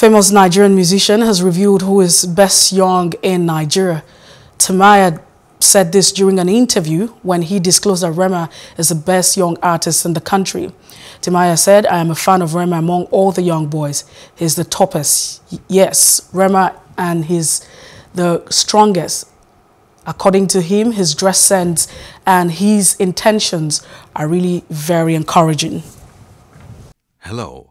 Famous Nigerian musician has revealed who is best young in Nigeria. Timaya said this during an interview when he disclosed that Rema is the best young artist in the country. Timaya said, "I am a fan of Rema among all the young boys. He's the toppest. Yes, Rema, and he's the strongest. According to him, his dress sense and his intentions are really very encouraging." Hello.